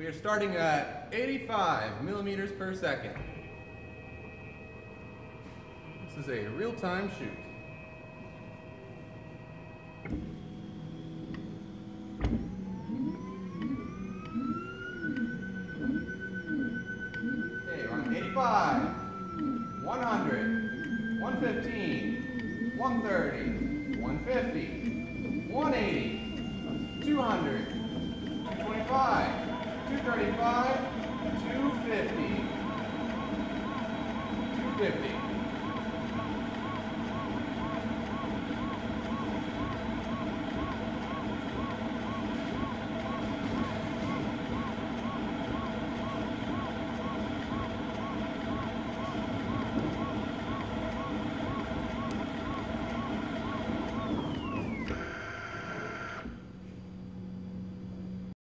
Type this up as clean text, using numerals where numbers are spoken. We are starting at 85 millimeters per second. This is a real-time shoot. Okay, we're on 85, 100, 115, 130, 150, 180, 200, 225, 235, 250, 250.